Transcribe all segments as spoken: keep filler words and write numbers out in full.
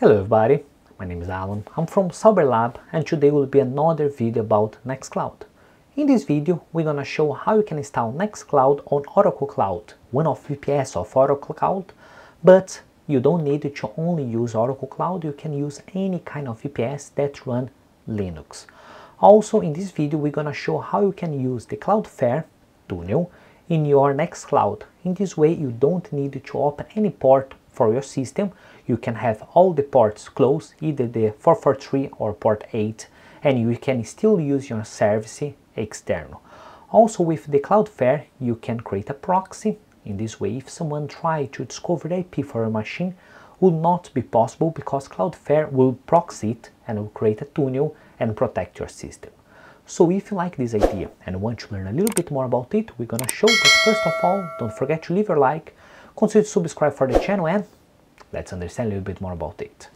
Hello everybody, my name is Alan, I'm from Sauber-Lab, and today will be another video about Nextcloud. In this video, we're gonna show how you can install Nextcloud on Oracle Cloud, one of V P S of Oracle Cloud, but you don't need to only use Oracle Cloud, you can use any kind of V P S that run Linux. Also, in this video, we're gonna show how you can use the Cloudflare Tunnel in your Nextcloud. In this way, you don't need to open any port for your system. You can have all the ports closed, either the four forty-three or port eight, and you can still use your service external. Also, with the Cloudflare, you can create a proxy. In this way, if someone tries to discover the I P for a machine, will not be possible because Cloudflare will proxy it and will create a tunnel and protect your system. So if you like this idea and want to learn a little bit more about it, we're gonna show that. First of all, don't forget to leave your like, consider to subscribe for the channel, and let's understand a little bit more about it.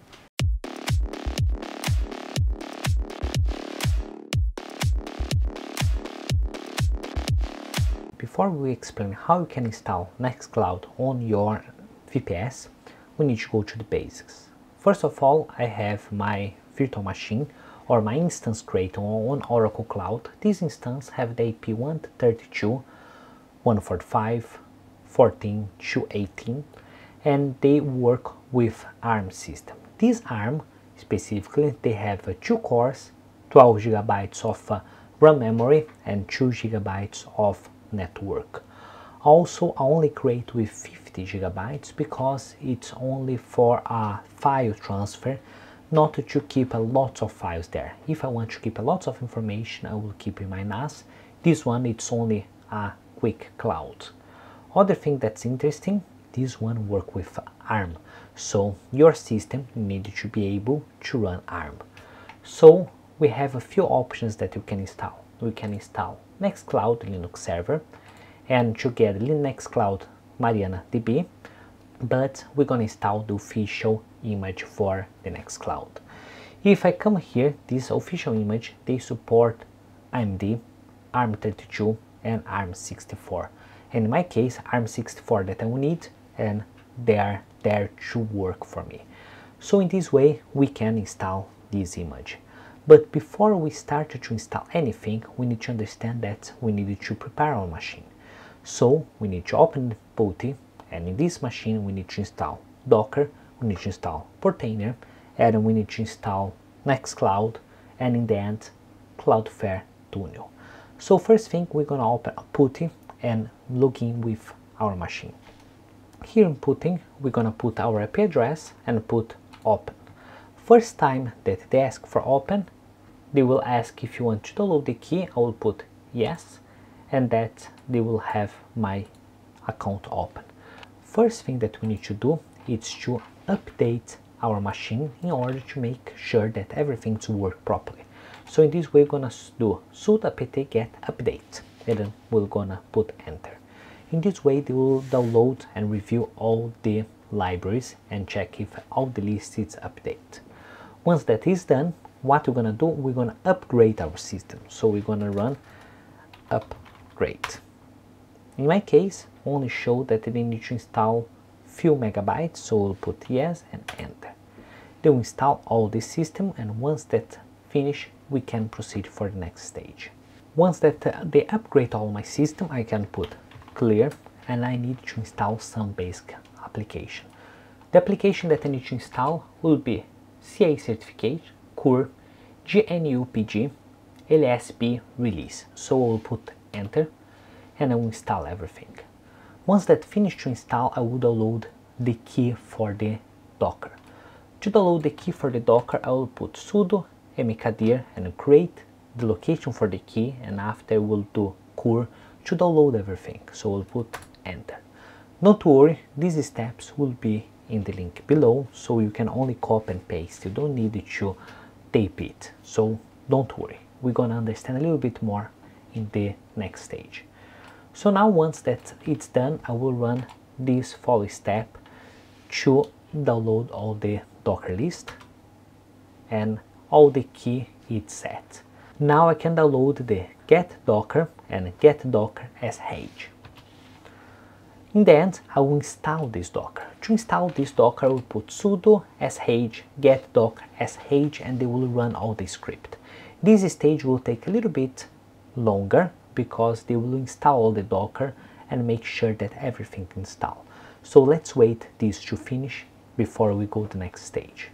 Before we explain how you can install Nextcloud on your V P S, we need to go to the basics. First of all, I have my virtual machine or my instance created on Oracle Cloud. This instance have the I P one thirty-two dot one forty-five dot fourteen dot two eighteen. And they work with ARM system. This ARM specifically, they have uh, two cores, twelve gigabytes of uh, RAM memory and two gigabytes of network. Also, I only create with fifty gigabytes because it's only for a file transfer, not to keep a lot of files there. If I want to keep a lot of information, I will keep in my N A S. This one, it's only a quick cloud. Other thing that's interesting, this one work with ARM, so your system need to be able to run ARM. So we have a few options that you can install. We can install Nextcloud Linux Server, and to get Nextcloud MariaDB, but we're gonna install the official image for the Nextcloud. If I come here, this official image, they support A M D, ARM thirty-two and ARM sixty-four. And in my case, ARM sixty-four that I will need, and they are there to work for me. So in this way, we can install this image. But before we start to install anything, we need to understand that we need to prepare our machine. So we need to open the PuTTY, and in this machine we need to install Docker, we need to install Portainer, and we need to install Nextcloud, and in the end, Cloudflare Tunnel. So first thing, we're gonna open a PuTTY and log in with our machine. Here in PuTTY, we're gonna put our I P address and put open. First time that they ask for open, they will ask if you want to download the key, I will put yes, and that they will have my account open. First thing that we need to do is to update our machine in order to make sure that everything to work properly. So in this way, we're gonna do sudo apt get update, and then we're gonna put enter. In this way, they will download and review all the libraries and check if all the lists is updated. Once that is done, what we're gonna do, we're gonna upgrade our system. So we're gonna run upgrade. In my case, only show that they need to install few megabytes, so we'll put yes and enter. They will install all the system, and once that finish, we can proceed for the next stage. Once that they upgrade all my system, I can put clear, and I need to install some basic application. The application that I need to install will be C A certificate, C U R, G N U P G, L S B release. So I will put enter, and I will install everything. Once that finished to install, I will download the key for the Docker. To download the key for the Docker, I will put sudo mkdir and create the location for the key, and after we'll do C U R to download everything, so we'll put enter. Not to worry, these steps will be in the link below, so you can only copy and paste, you don't need to tape it, so don't worry, we're gonna understand a little bit more in the next stage. So now once that it's done, I will run this follow step to download all the Docker list, and all the key it's set. Now I can download the get docker and get docker sh. In the end, I will install this Docker. To install this Docker, I will put sudo sh get docker sh, and they will run all the script. This stage will take a little bit longer because they will install the Docker and make sure that everything installed. So let's wait this to finish before we go to the next stage.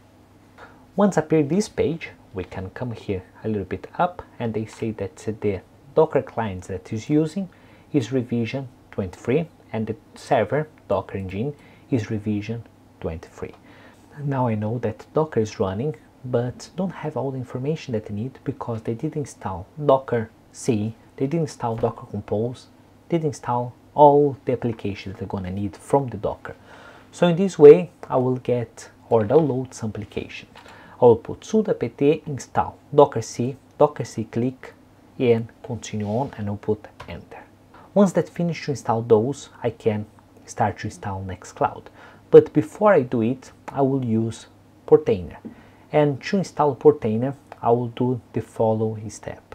Once appear this page, we can come here a little bit up, and they say that the Docker client that is using is revision twenty-three, and the server Docker engine is revision twenty-three. Now I know that Docker is running, but don't have all the information that I need because they didn't install Docker C E, they didn't install Docker Compose, they didn't install all the applications that I'm gonna need from the Docker. So in this way, I will get or download some application. I will put sudo apt install docker c, docker c click, and continue on, and I'll put enter. Once that finished to install those, I can start to install Nextcloud. But before I do it, I will use Portainer. And to install Portainer, I will do the following step.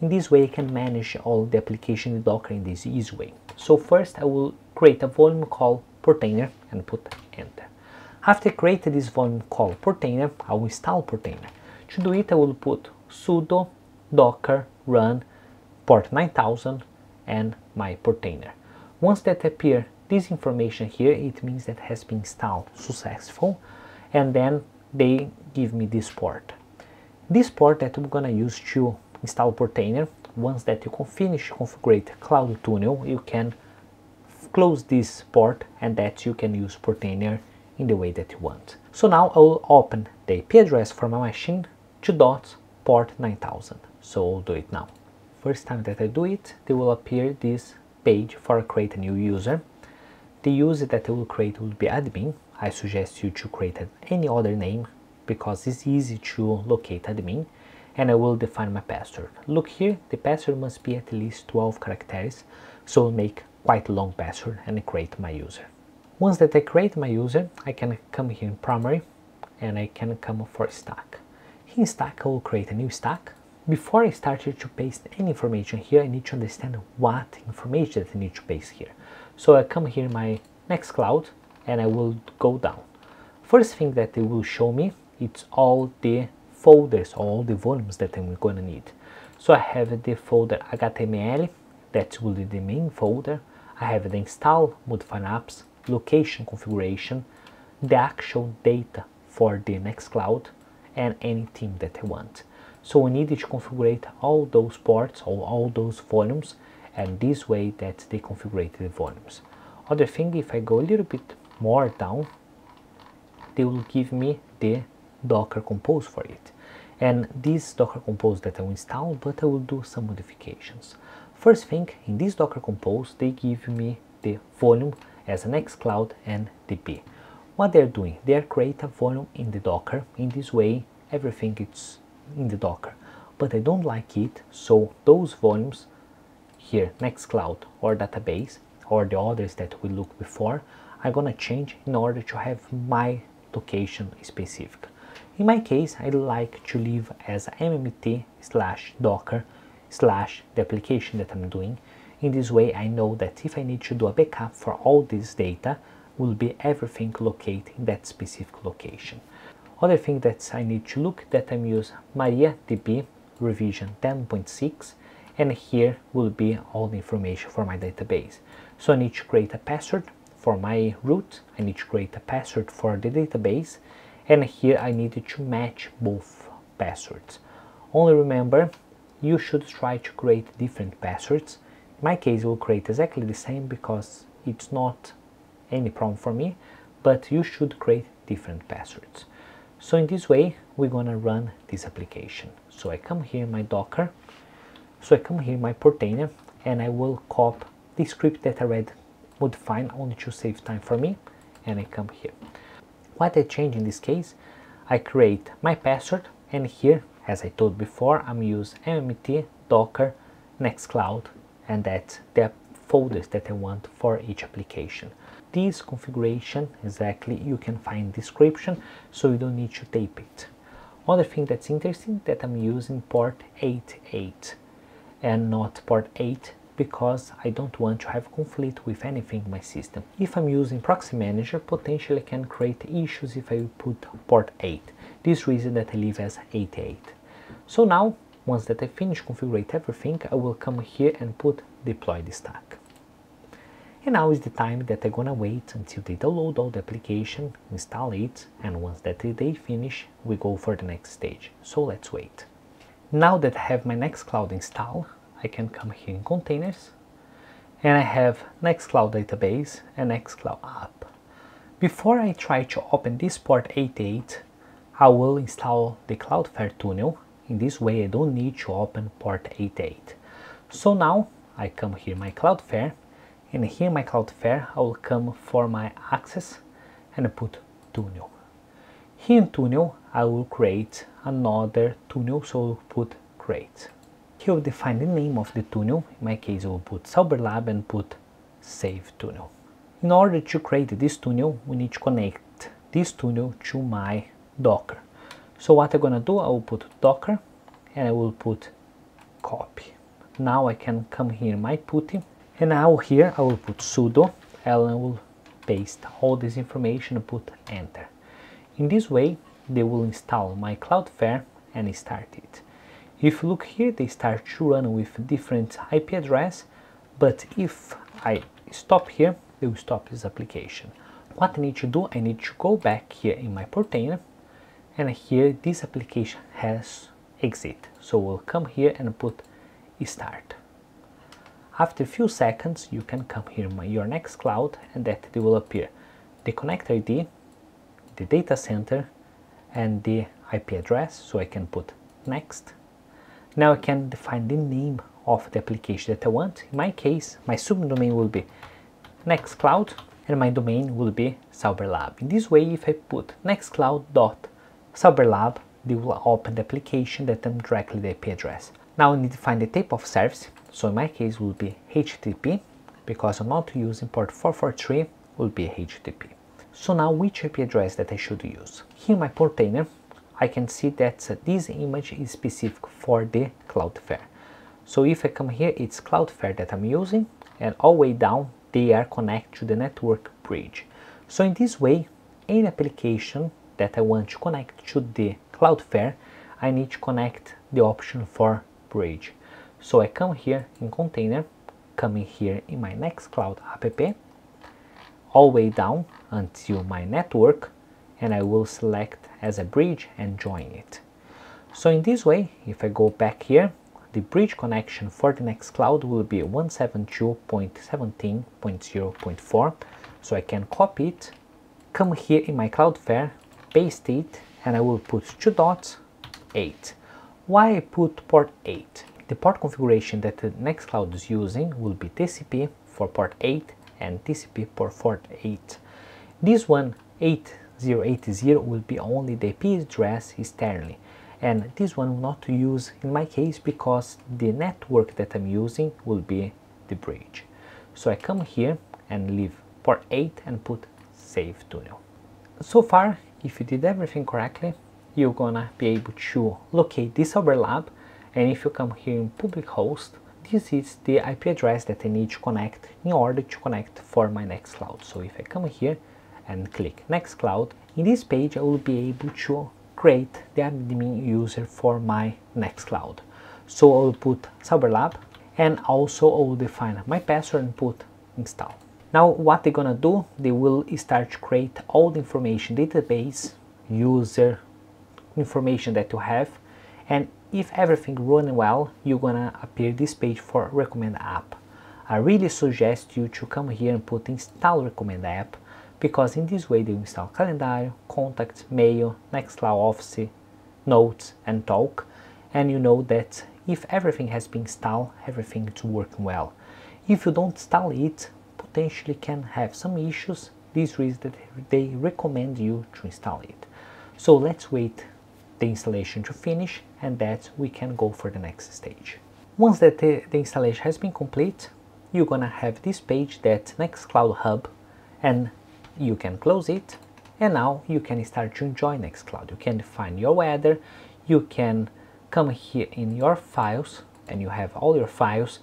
In this way, I can manage all the application in Docker in this easy way. So first, I will create a volume called Portainer and put enter. After I created this volume called Portainer, I will install Portainer. To do it, I will put sudo docker run port nine thousand and my Portainer. Once that appear this information here, it means that has been installed successful, and then they give me this port. This port that I'm gonna use to install Portainer. Once that you can finish configure Cloud Tunnel, you can close this port, and that you can use Portainer in the way that you want. So now I will open the I P address for my machine to dot port nine thousand. So I'll do it now. First time that I do it, they will appear this page for create a new user. The user that I will create will be admin. I suggest you to create any other name because it's easy to locate admin. And I will define my password. Look here, the password must be at least twelve characters. So I'll make quite long password and create my user. Once that I create my user, I can come here in primary, and I can come for stack. In stack, I will create a new stack. Before I start to paste any information here, I need to understand what information that I need to paste here. So I come here in my Nextcloud, and I will go down. First thing that it will show me, it's all the folders, all the volumes that I'm gonna need. So I have the folder H T M L, that will be the main folder. I have the install, modify apps, location configuration, the actual data for the Nextcloud, and any theme that I want. So we need to configure all those ports or all those volumes, and this way that they configure the volumes. Other thing, if I go a little bit more down, they will give me the Docker Compose for it. And this Docker Compose that I will install, but I will do some modifications. First thing, in this Docker Compose, they give me the volume as an Nextcloud and D B. What they're doing, they are create a volume in the Docker. In this way, everything is in the Docker, but I don't like it. So those volumes here, Nextcloud or database or the others that we looked before, I'm gonna change in order to have my location specific. In my case, I like to leave as mmt slash docker slash the application that I'm doing. In this way, I know that if I need to do a backup for all this data, will be everything located in that specific location. Other thing that I need to look that I'm using MariaDB revision ten point six, and here will be all the information for my database. So I need to create a password for my root, I need to create a password for the database, and here I need to match both passwords. Only remember, you should try to create different passwords. My case will create exactly the same because it's not any problem for me, but you should create different passwords. So in this way, we're gonna run this application. So I come here my Docker, so I come here my Portainer, and I will copy the script that I read modified only to save time for me, and I come here. What I change in this case, I create my password, and here, as I told before, I'm using mmt docker nextcloud, and that's the folders that I want for each application. This configuration, exactly, you can find description, so you don't need to tape it. Other thing that's interesting, that I'm using port eighty-eight and not port eight because I don't want to have conflict with anything in my system. If I'm using proxy manager, potentially can create issues if I put port eight. This reason that I leave as eighty-eight. So now, once that I finish configuring everything, I will come here and put deploy the stack. And now is the time that I'm gonna wait until they download all the application, install it, and once that they finish, we go for the next stage. So let's wait. Now that I have my Nextcloud install, I can come here in containers, and I have Nextcloud database and Nextcloud app. Before I try to open this port eighty-eight, I will install the Cloudflare Tunnel. In this way, I don't need to open port eighty-eight. So now I come here my Cloudflare. And here my Cloudflare, I will come for my access and put tunnel. Here in tunnel, I will create another tunnel, so I will put create. Here I will define the name of the tunnel. In my case, I will put Sauber-Lab and put save tunnel. In order to create this tunnel, we need to connect this tunnel to my Docker. So what I'm gonna do, I will put Docker and I will put copy. Now I can come here my PuTTY. And now here I will put sudo and I will paste all this information and put enter. In this way, they will install my Cloudflare and start it. If you look here, they start to run with different I P address, but if I stop here, they will stop this application. What I need to do, I need to go back here in my Portainer, and here this application has exit. So we'll come here and put start. After a few seconds, you can come here my your Nextcloud, and that they will appear the connect I D, the data center, and the I P address. So I can put next. Now I can define the name of the application that I want. In my case, my subdomain will be Nextcloud, and my domain will be Sauber-Lab. In this way, if I put Nextcloud.Sauber-Lab, they will open the application that I'm directly the I P address. Now I need to find the type of service. So in my case will be H T T P, because I'm not using port four forty-three, will be H T T P. So now which I P address that I should use? Here in my Portainer, I can see that this image is specific for the Cloudflare. So if I come here, it's Cloudflare that I'm using, and all the way down, they are connected to the network bridge. So in this way, any application that I want to connect to the Cloudflare, I need to connect the option for bridge. So I come here in container, coming here in my Nextcloud app, all the way down until my network, and I will select as a bridge and join it. So in this way, if I go back here, the bridge connection for the Nextcloud will be one seventy-two dot seventeen dot zero dot four. So I can copy it, come here in my Cloudflare, paste it, and I will put two dots eight. Why I put port eight? The port configuration that the Nextcloud is using will be T C P for port eight and T C P for port eight. This one eighty eighty will be only the I P address externally, and this one will not use in my case because the network that I'm using will be the bridge. So I come here and leave port eight and put save tunnel. So far, if you did everything correctly, you're gonna be able to locate this Sauber-Lab. And if you come here in public host, this is the I P address that I need to connect in order to connect for my Nextcloud. So if I come here and click Nextcloud, in this page I will be able to create the admin user for my Nextcloud. So I will put Sauber-Lab, and also I will define my password and put install. Now what they're gonna do, they will start to create all the information, database, user, information that you have, and if everything running well, you're gonna appear this page for recommend app. I really suggest you to come here and put install recommend app, because in this way they will install calendar, contacts, mail, Nextcloud office, notes, and talk. And you know that if everything has been installed, everything is working well. If you don't install it, potentially can have some issues. This is reason that they recommend you to install it. So let's wait the installation to finish, and that we can go for the next stage. Once that the, the installation has been complete, you're gonna have this page that Nextcloud Hub, and you can close it, and now you can start to enjoy Nextcloud. You can define your weather, you can come here in your files, and you have all your files,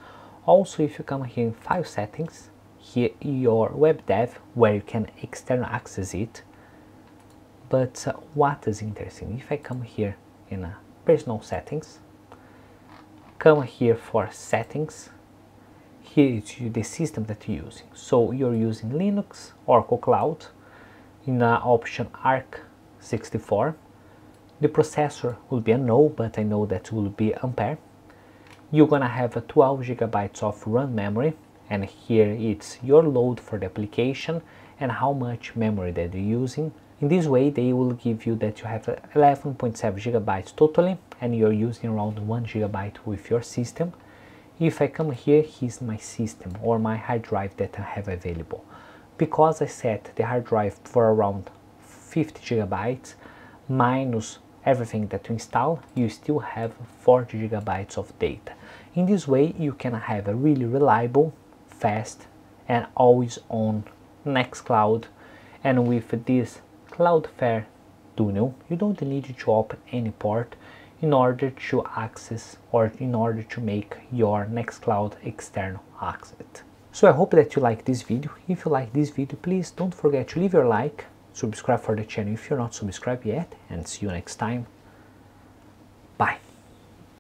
Also, if you come here in file settings, here your web dev where you can external access it. But uh, what is interesting, if I come here in uh, personal settings, come here for settings, here is the system that you're using. So you're using Linux, Oracle Cloud, in uh, option A R M sixty-four. The processor will be a no, but I know that will be Ampere. You're gonna have uh, twelve gigabytes of RAM memory, and here it's your load for the application and how much memory that you're using. In this way, they will give you that you have eleven point seven gigabytes totally, and you're using around one gigabyte with your system. If I come here, here's my system or my hard drive that I have available. Because I set the hard drive for around fifty gigabytes, minus everything that you install, you still have forty gigabytes of data. In this way, you can have a really reliable, fast, and always on Nextcloud. And with this Cloudflare Tunnel, you don't need to open any port in order to access or in order to make your Nextcloud external access. So I hope that you like this video. If you like this video, please don't forget to leave your like, subscribe for the channel if you're not subscribed yet, and see you next time.